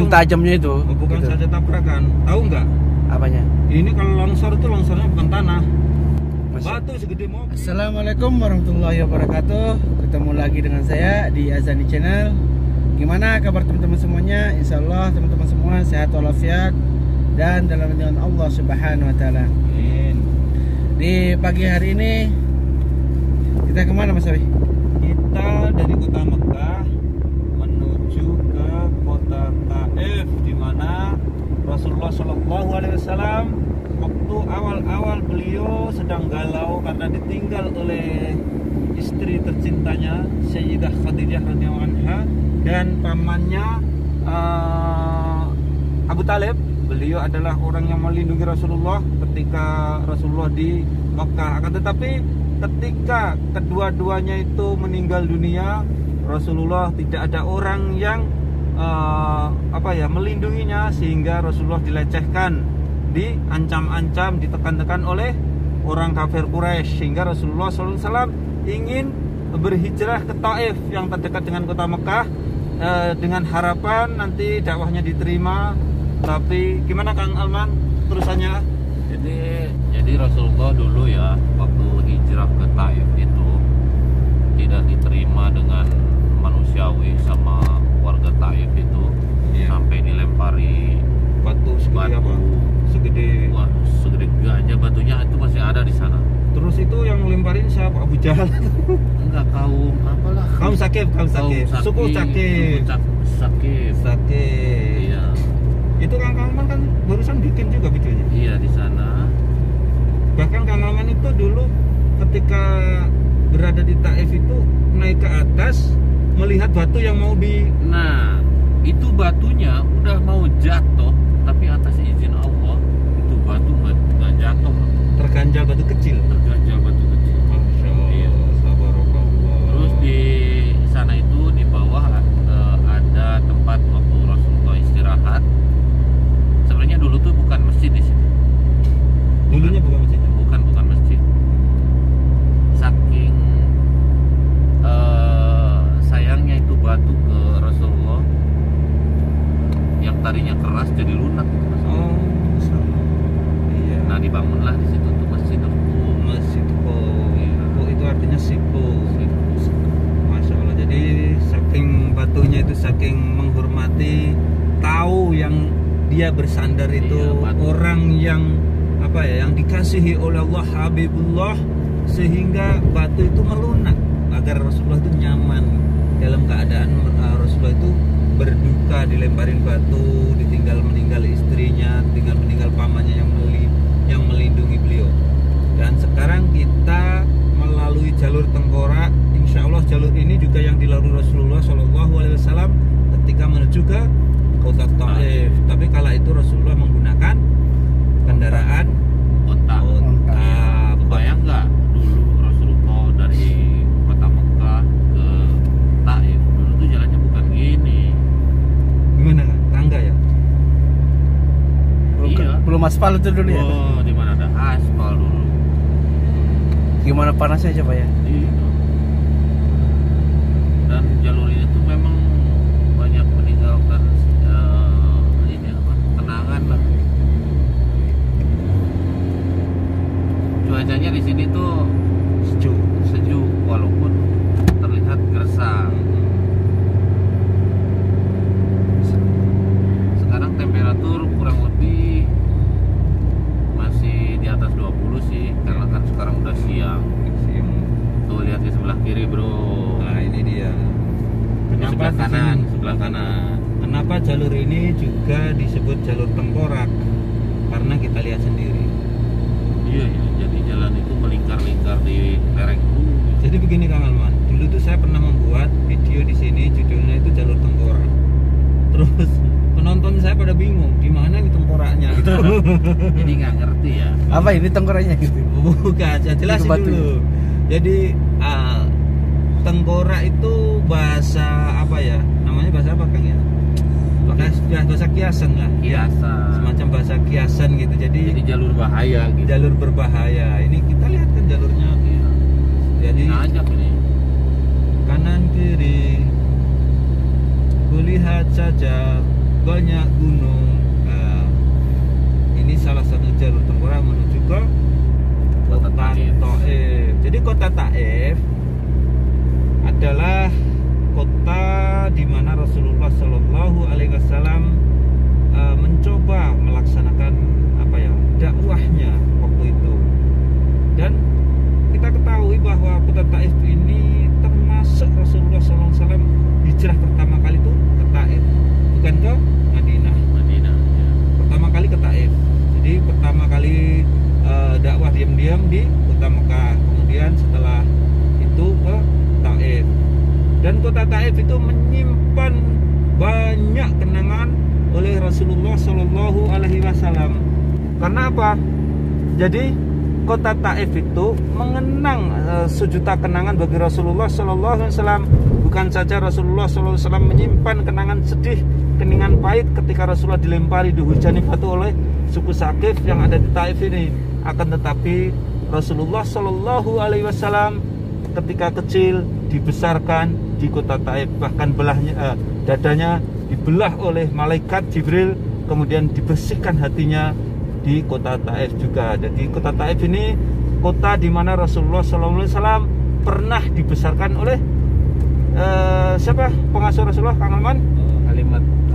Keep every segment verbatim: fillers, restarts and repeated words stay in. Makin tahu, tajamnya itu. Bukan gitu. Saja tabrakan. Tahu nggak? Apanya? Ini kalau longsor itu longsornya bukan tanah. Mas... Batu segede mobil. Assalamualaikum warahmatullahi wabarakatuh. Ketemu lagi dengan saya di Azani Channel. Gimana kabar teman-teman semuanya? Insya Allah teman-teman semua sehat walafiat dan dalam lindungan Allah Subhanahu Wa Taala. Di pagi hari ini kita kemana, Mas Awi? Kita dari kota Mekah menuju ke kota Ta'if, di mana Rasulullah Shallallahu Alaihi Wasallam waktu awal-awal beliau sedang galau karena ditinggal oleh istri tercintanya Sayyidah Khadijah radhiyallahu anha dan pamannya uh, Abu Talib. Beliau adalah orang yang melindungi Rasulullah ketika Rasulullah di Mekah. Akan tetapi ketika kedua-duanya itu meninggal dunia, Rasulullah tidak ada orang yang uh, apa ya melindunginya, sehingga Rasulullah dilecehkan, diancam-ancam, ditekan-tekan oleh orang kafir Quraisy, sehingga Rasulullah shallallahu alaihi wasallam ingin berhijrah ke Ta'if yang terdekat dengan kota Mekah uh, dengan harapan nanti dakwahnya diterima. Tapi gimana Kang Alman terusannya? Jadi jadi Rasulullah dulu ya waktu hijrah ke Ta'if itu tidak diterima dengan manusiawi sama warga Ta'if itu, yeah. Sampai dilempari batu segede batu, apa? segede wah, segede gajah batunya itu masih ada di sana. Terus itu yang lemparin siapa? Abu Jahal? Enggak, kaum apalah? Kaum Saqif, kaum Saqif. Suku Saqif. Saqif. Saqif. Iya. Itu Kang Alman kan barusan bikin juga videonya. Iya, di sana. Bahkan Kang Alman itu dulu ketika berada di Ta'if itu naik ke atas melihat batu yang mau di. Nah, itu batunya udah mau jatuh, tapi atas izin Allah itu batu nggak jatuh. Terganjal batu kecil. Terganjal batu kecil. Masya Allah. Iya. Tabarakallah. Terus di sana itu di bawah ada tempat waktu Rasulullah istirahat. Sebenarnya dulu tuh bukan masjid di situ. Dulunya bukan masjid. Bukan bukan masjid. Saking uh, sayangnya itu batu ke Rasulullah, yang tadinya keras jadi lunak itu Rasulullah. Oh, iya. Nah, dibangunlah di situ tuh masjid itu. Masjid itu. Iya. Itu artinya situ. Masya Allah. Jadi saking batunya itu saking menghormati, tahu yang dia bersandar itu, iya, orang yang apa ya yang dikasihi oleh Allah Habibullah, sehingga batu itu melunak agar Rasulullah itu nyaman dalam keadaan uh, Rasulullah itu berduka, dilemparin batu, ditinggal meninggal istrinya, tinggal meninggal pamannya yang meli, yang melindungi beliau. Dan sekarang kita melalui jalur tengkorak, insya Allah jalur ini juga yang dilalui Rasulullah shallallahu alaihi wasallam ketika menuju ke kota Ta'if. Tapi kala itu Rasulullah menggunakan kendaraan onta. Onta. Bayang nggak dulu Rasulullah dari kota Mekah ke Ta'if dulu tuh jalannya bukan gini. Gimana? Tangga ya? Belum, iya. Belum aspal itu dulu ya? Oh, di mana ada aspal dulu? Gimana panasnya coba ya? Iya. Dan jalur ini tuh memang banyak meninggalkan lah. Cuacanya di sini tuh sejuk, sejuk walaupun terlihat gersang. Sekarang temperatur kurang lebih masih di atas dua puluh sih, karena kan sekarang udah siang. Tuh lihat di sebelah kiri, Bro. Nah, ini dia. Kenapa sebelah kanan, sebelah kanan. Kenapa jalur ini juga disebut jalur tengkorak? Karena kita lihat sendiri. Iya, ya. Jadi jalan itu melingkar-lingkar di lereng gunung. Jadi begini Kang Alman, dulu tuh saya pernah membuat video di sini, judulnya itu jalur tengkorak. Terus penonton saya pada bingung, di mana ini tengkoraknya? Jadi nggak ngerti ya. Apa ini tengkoraknya gitu? Bukan, saya jelasin dulu. Jadi uh, tengkorak itu bahasa apa ya? Namanya bahasa apa Kang ya? Bahasa, bahasa kiasan lah, kiasan. Semacam bahasa kiasan gitu. Jadi, jadi jalur bahaya gitu. Jalur berbahaya. Ini kita lihat kan jalurnya. Iya. Jadi ajak ini. Kanan kiri. Kulihat saja banyak gunung. Uh, ini salah satu jalur tengkorak menuju ke kota Ta'if. Jadi kota Ta'if adalah kota di mana Rasulullah Shallallahu Alaihi Wasallam uh, mencoba melaksanakan apa ya dakwahnya waktu itu. Dan kita ketahui bahwa kota Ta'if ini termasuk Rasulullah Shallallahu Alaihi Wasallam hijrah pertama kali itu ke Ta'if, bukan ke Madinah. Madinah. Ya. Pertama kali ke Ta'if. Jadi pertama kali uh, dakwah diam-diam di kota Mekah. Kemudian setelah itu ke Ta'if. Dan kota Ta'if itu menyimpan banyak kenangan oleh Rasulullah Shallallahu Alaihi Wasallam. Karena apa? Jadi kota Ta'if itu mengenang uh, sejuta kenangan bagi Rasulullah Shallallahu Alaihi Wasallam. Bukan saja Rasulullah Shallallahu Alaihi Wasallam menyimpan kenangan sedih, kenangan pahit ketika Rasulullah dilempari, dihujani batu oleh suku Saqif yang ada di Ta'if ini. Akan tetapi Rasulullah Shallallahu Alaihi Wasallam ketika kecil dibesarkan di kota Ta'if, bahkan belahnya eh, dadanya dibelah oleh malaikat Jibril, kemudian dibersihkan hatinya di kota Ta'if juga. Jadi kota Ta'if ini kota di mana Rasulullah shallallahu alaihi wasallam pernah dibesarkan oleh eh, siapa pengasuh Rasulullah, Kang Alman?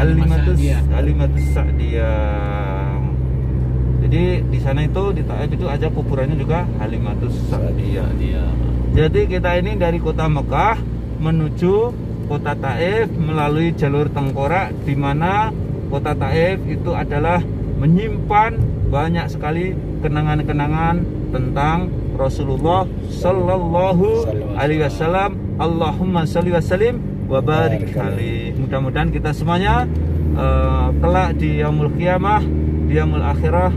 Halimatus Sa'diyah. Jadi di sana itu di Ta'if itu aja kuburannya juga Halimatus Sa'diyah. Jadi kita ini dari kota Mekah menuju kota Ta'if melalui jalur tengkorak, di mana kota Ta'if itu adalah menyimpan banyak sekali kenangan-kenangan tentang Rasulullah Shallallahu Alaihi Wasallam. Allahumma shalli wa sallim wa barik alaihi. Mudah-mudahan kita semuanya uh, kelak di yaumul qiyamah, di yaumul akhirah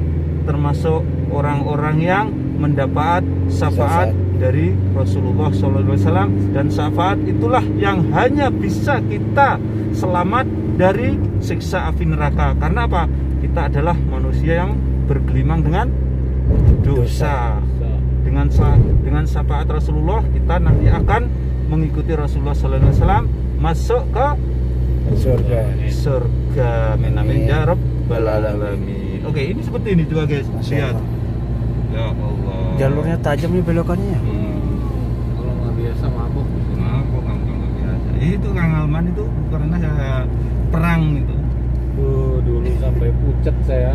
termasuk orang-orang yang mendapat syafaat dari Rasulullah shallallahu alaihi wasallam, dan syafaat itulah yang hanya bisa kita selamat dari siksa api neraka. Karena apa? Kita adalah manusia yang bergelimang dengan dosa. Dengan dengan syafaat Rasulullah kita nanti akan mengikuti Rasulullah shallallahu alaihi wasallam masuk ke surga. Surga. Amin amin ya rabbal alamin. Oke, ini seperti ini juga guys. Lihat. Ya Allah. Jalurnya tajam nih belokannya. Hmm. Kalau nggak biasa mabuk. Mabuk nggak biasa. Itu Kang Alman itu karena saya perang itu. Oh, dulu sampai pucet saya.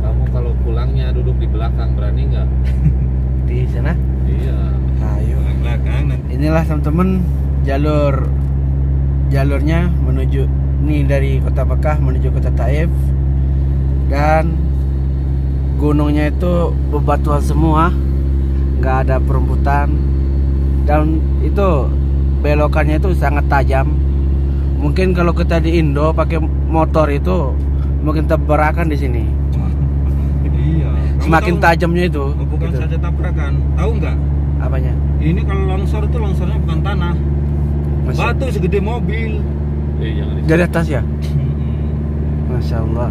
Kamu kalau pulangnya duduk di belakang, berani nggak? Di sana? Iya. Ayo. Nah, belakang. Inilah teman-teman jalur jalurnya menuju nih dari kota Mekah menuju kota Ta'if. Dan gunungnya itu bebatuan semua, nggak ada perumputan, dan itu belokannya itu sangat tajam. Mungkin kalau kita di Indo pakai motor itu mungkin tabrakan di sini. Iya. Semakin tahu, tajamnya itu. Bukan gitu saja tabrakan, tahu nggak? Apanya? Ini kalau longsor itu longsornya bukan tanah, Masya. Batu segede mobil. Iya. Dari atas ya. Masya Allah.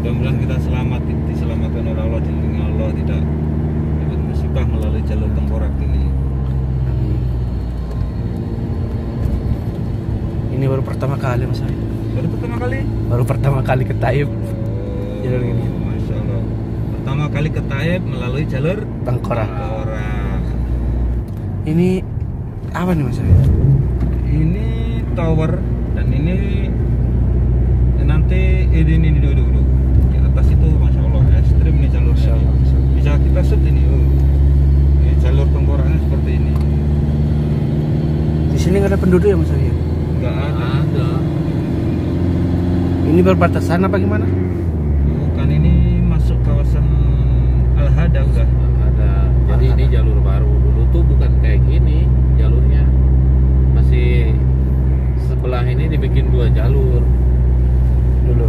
Mudah-mudahan kita selamat, diselamatkan oleh Allah, dilindungi Allah, tidak dapat musibah melalui jalur tengkorak ini. Ini baru pertama kali Mas Awi. Baru pertama kali? Baru pertama kali ke Ta'if. Oh, jalur ini. Masya Allah. Pertama kali ke Ta'if melalui jalur tengkorak. Tengkorak. Ini apa nih Mas Awi? Ini tower dan ini nanti ini ini duduk-duduk. Atas itu Masya Allah ekstrim nih jalurnya, bisa kita shoot ini. Oh, ini jalur tengkoraknya seperti ini. Di sini nggak ada penduduk ya Mas Awi? Nggak ada. Ada. Ini berbatasan apa gimana? Bukan, ini masuk kawasan Al-Hadha udah. Al-Hadha. Jadi Al-Hadha ini jalur baru. Dulu tuh bukan kayak gini jalurnya. Masih sebelah ini dibikin dua jalur dulu.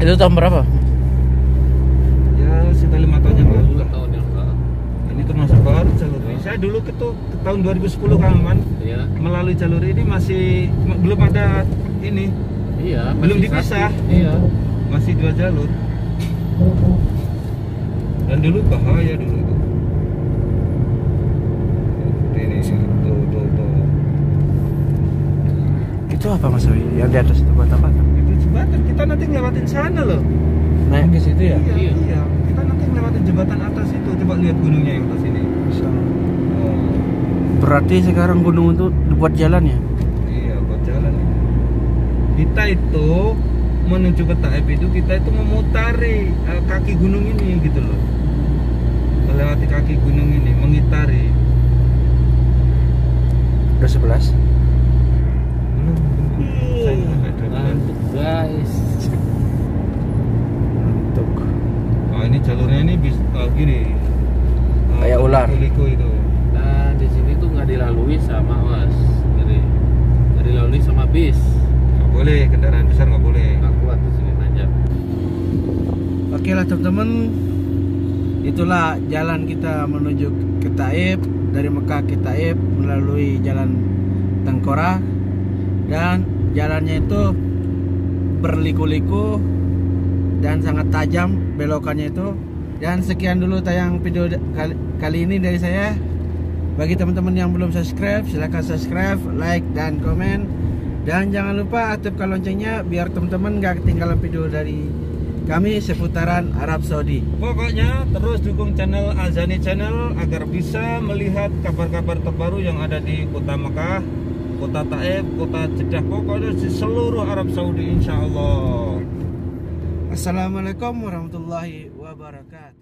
Itu tahun berapa? Ya sekitar lima tahun yang lalu lah. Tahun yang lalu. Ini termasuk baru jalur ini. Saya dulu ke, tuh, ke tahun dua ribu sepuluh Kang Man. Iya. Melalui jalur ini masih belum ada ini. Iya. Belum dipisah. Iya. Masih dua jalur. Dan dulu bahaya dulu itu. Ini sih. Itu apa Mas Awi? Yang di atas itu buat apa? Itu jembatan, kita nanti ngelewatin sana loh. Naik ke situ ya? Iya, iya, iya. Kita nanti ngelewatin jembatan atas itu. Coba lihat gunungnya yang atas ini. Bisa. Oh. Berarti sekarang gunung itu dibuat jalan ya? Iya, buat jalan. Kita itu menuju ke Ta'if itu, kita itu memutari uh, kaki gunung ini gitu loh. Melewati kaki gunung ini, mengitari. Udah sebelas? Belum. Mantap guys. Mantap. Oh ini jalurnya ini bis, uh, gini. Uh, Kayak ular. Itu. Nah di sini tuh nggak dilalui sama mas, jadi nggak dilalui sama bis. Nggak boleh, kendaraan besar nggak boleh. Nggak kuat di sini nanjak. Oke lah teman-teman. Itulah jalan kita menuju ke Ta'if, dari Mekah ke Ta'if melalui jalan Tengkorak, dan jalannya itu berliku-liku dan sangat tajam belokannya itu. Dan sekian dulu tayang video kali, kali ini dari saya. Bagi teman-teman yang belum subscribe, silahkan subscribe, like, dan komen, dan jangan lupa aktifkan loncengnya biar teman-teman gak ketinggalan video dari kami seputaran Arab Saudi. Pokoknya terus dukung channel Azani Channel agar bisa melihat kabar-kabar terbaru yang ada di kota Mekah, kota Ta'if, kota Jeddah, pokoknya di seluruh Arab Saudi insya Allah. Assalamualaikum warahmatullahi wabarakatuh.